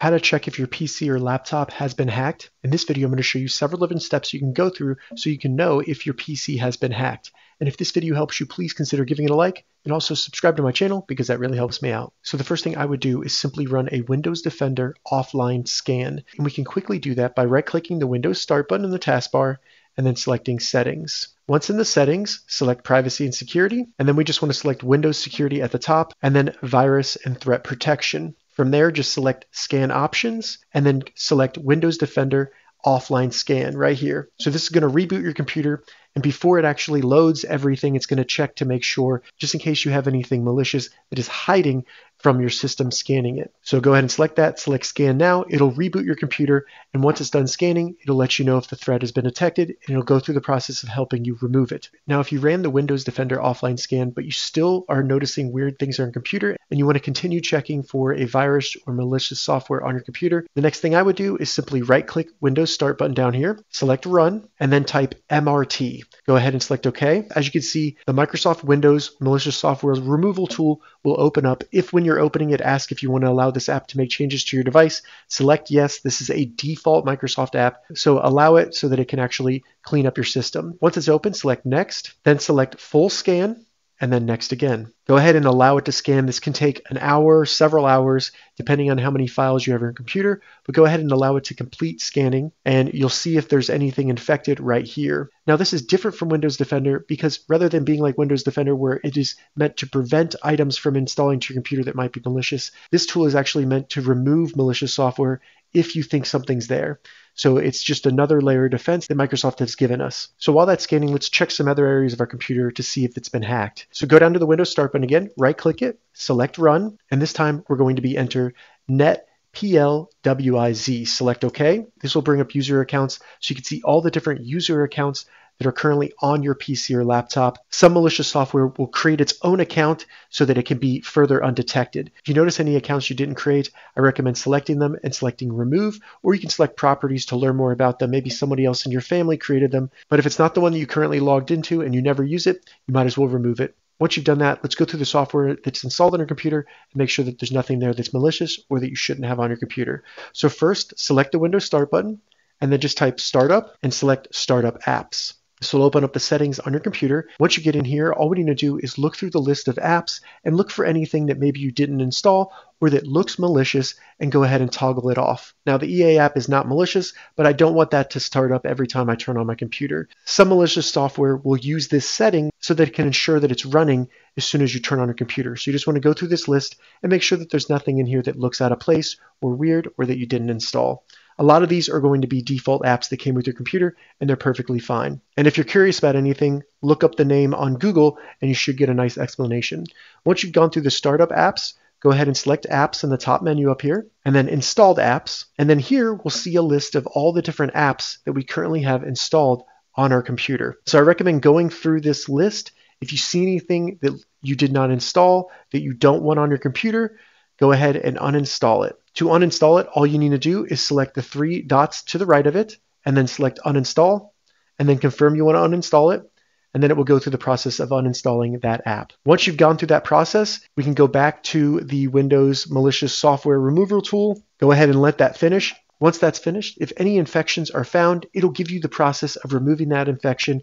How to check if your PC or laptop has been hacked. In this video, I'm going to show you several different steps you can go through so you can know if your PC has been hacked. And if this video helps you, please consider giving it a like and also subscribe to my channel because that really helps me out. So the first thing I would do is simply run a Windows Defender offline scan. And we can quickly do that by right-clicking the Windows Start button in the taskbar and then selecting Settings. Once in the settings, select Privacy and Security, and then we just want to select Windows Security at the top, and then Virus and Threat Protection. From there, just select Scan Options, and then select Windows Defender Offline Scan right here. So this is going to reboot your computer, and before it actually loads everything, it's going to check to make sure, just in case you have anything malicious that is hiding from your system scanning it. So go ahead and select that, select Scan Now, it'll reboot your computer, and once it's done scanning, it'll let you know if the threat has been detected, and it'll go through the process of helping you remove it. Now, if you ran the Windows Defender offline scan, but you still are noticing weird things on your computer, and you want to continue checking for a virus or malicious software on your computer, the next thing I would do is simply right-click Windows Start button down here, select Run, and then type MRT. Go ahead and select OK. As you can see, the Microsoft Windows Malicious Software Removal tool will open up. If when you're opening it, ask if you want to allow this app to make changes to your device. Select yes. This is a default Microsoft app, so allow it so that it can actually clean up your system. Once it's open, select Next, then select Full Scan, and then Next again. Go ahead and allow it to scan. This can take an hour, several hours, depending on how many files you have on your computer, but go ahead and allow it to complete scanning, and you'll see if there's anything infected right here. Now, this is different from Windows Defender because rather than being like Windows Defender where it is meant to prevent items from installing to your computer that might be malicious, this tool is actually meant to remove malicious software if you think something's there. So it's just another layer of defense that Microsoft has given us. So while that's scanning, let's check some other areas of our computer to see if it's been hacked. So go down to the Windows Start button again, right-click it, select Run, and this time we're going to enter NetPLWIZ. Select OK. This will bring up user accounts so you can see all the different user accounts that are currently on your PC or laptop. Some malicious software will create its own account so that it can be further undetected. If you notice any accounts you didn't create, I recommend selecting them and selecting Remove, or you can select Properties to learn more about them. Maybe somebody else in your family created them, but if it's not the one that you currently logged into and you never use it, you might as well remove it. Once you've done that, let's go through the software that's installed on your computer and make sure that there's nothing there that's malicious or that you shouldn't have on your computer. So first, select the Windows Start button, and then just type Startup and select Startup Apps. This will open up the settings on your computer. Once you get in here, all we need to do is look through the list of apps and look for anything that maybe you didn't install or that looks malicious and go ahead and toggle it off. Now, the EA app is not malicious, but I don't want that to start up every time I turn on my computer. Some malicious software will use this setting so that it can ensure that it's running as soon as you turn on your computer. So you just want to go through this list and make sure that there's nothing in here that looks out of place or weird or that you didn't install. A lot of these are going to be default apps that came with your computer, and they're perfectly fine. And if you're curious about anything, look up the name on Google, and you should get a nice explanation. Once you've gone through the startup apps, go ahead and select Apps in the top menu up here, and then Installed Apps. And then here, we'll see a list of all the different apps that we currently have installed on our computer. So I recommend going through this list. If you see anything that you did not install, that you don't want on your computer, go ahead and uninstall it. To uninstall it, all you need to do is select the three dots to the right of it, and then select Uninstall, and then confirm you want to uninstall it, and then it will go through the process of uninstalling that app. Once you've gone through that process, we can go back to the Windows Malicious Software Removal tool. Go ahead and let that finish. Once that's finished, if any infections are found, it'll give you the process of removing that infection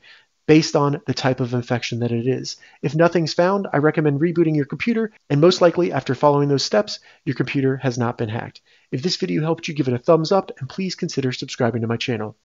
based on the type of infection that it is. If nothing's found, I recommend rebooting your computer, and most likely after following those steps, your computer has not been hacked. If this video helped you, give it a thumbs up, and please consider subscribing to my channel.